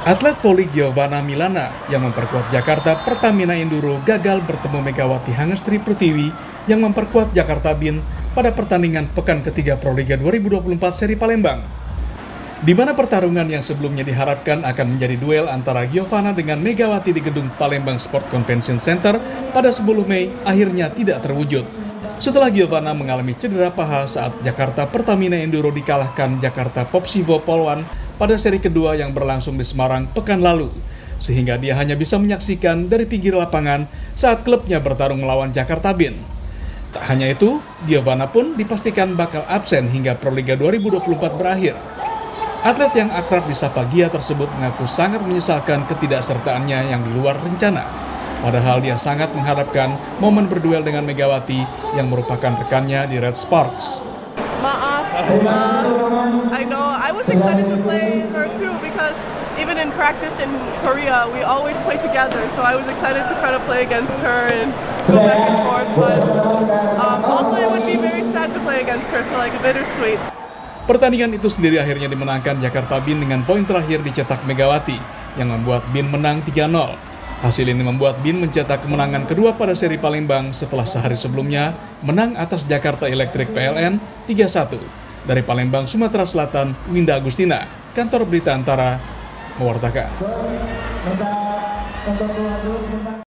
Atlet voli Giovanna Milana yang memperkuat Jakarta Pertamina Enduro gagal bertemu Megawati Hangestri Pertiwi yang memperkuat Jakarta Bin pada pertandingan pekan ketiga Proliga 2024 seri Palembang. Di mana pertarungan yang sebelumnya diharapkan akan menjadi duel antara Giovanna dengan Megawati di gedung Palembang Sport Convention Center pada 10 Mei akhirnya tidak terwujud. Setelah Giovanna mengalami cedera paha saat Jakarta Pertamina Enduro dikalahkan Jakarta Popsivo Polwan pada seri kedua yang berlangsung di Semarang pekan lalu, sehingga dia hanya bisa menyaksikan dari pinggir lapangan saat klubnya bertarung melawan Jakarta Bin. Tak hanya itu, Giovanna pun dipastikan bakal absen hingga Proliga 2024 berakhir. Atlet yang akrab disapa Gia tersebut mengaku sangat menyesalkan ketidaksertaannya yang di luar rencana. Padahal dia sangat mengharapkan momen berduel dengan Megawati yang merupakan rekannya di Red Sparks. Maaf, I know I was excited to play her too because even in practice in Korea we always play together. So I was excited to kind of play against her and go back and forth. But also it would be very sad to play against her, so like a bittersweet. Pertandingan itu sendiri akhirnya dimenangkan Jakarta Bin dengan poin terakhir dicetak Megawati, yang membuat Bin menang 3-0. Hasil ini membuat Bin mencetak kemenangan kedua pada seri Palembang setelah sehari sebelumnya menang atas Jakarta Electric PLN 3-1. Dari Palembang, Sumatera Selatan, Winda Agustina, Kantor Berita Antara, mewartakan.